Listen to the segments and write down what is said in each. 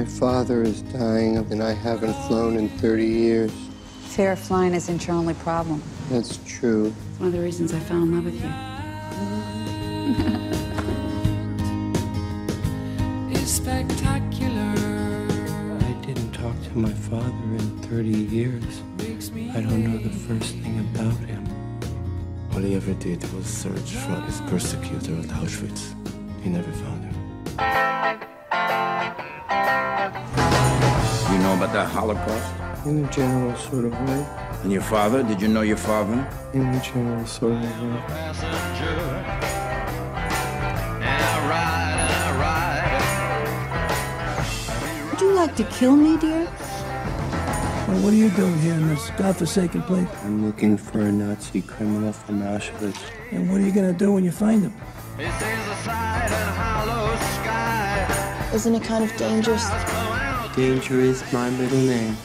My father is dying, and I haven't flown in 30 years. Fear of flying isn't your only problem. That's true. It's one of the reasons I fell in love with you. It's spectacular. I didn't talk to my father in 30 years. I don't know the first thing about him. All he ever did was search for his persecutor at Auschwitz. He never found him. You know about the Holocaust? In a general sort of way. And your father? Did you know your father? In a general sort of way. Would you like to kill me, dear? Well, what are you doing here in this godforsaken place? I'm looking for a Nazi criminal from Auschwitz. And what are you going to do when you find him? This is a side and hollow sky. Isn't it kind of dangerous? Danger is my middle name.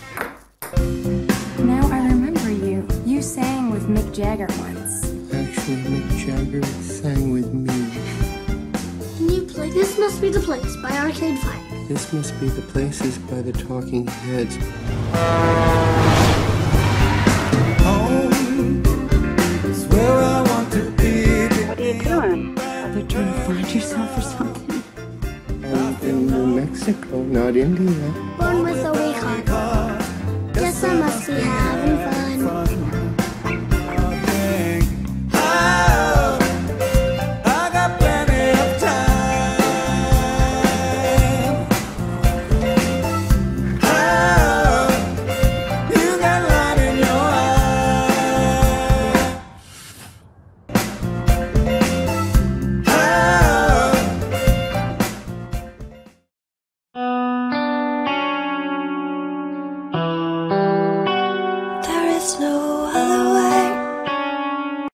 Now I remember you. You sang with Mick Jagger once. Actually, Mick Jagger sang with me. Can you play This Must Be the Place by Arcade Fire? This Must Be the Places by the Talking Heads. Home is where I want to be. What are you doing? Are you trying to find yourself or something? In New Mexico, not India. Born with a weak heart. Guess I must be happy.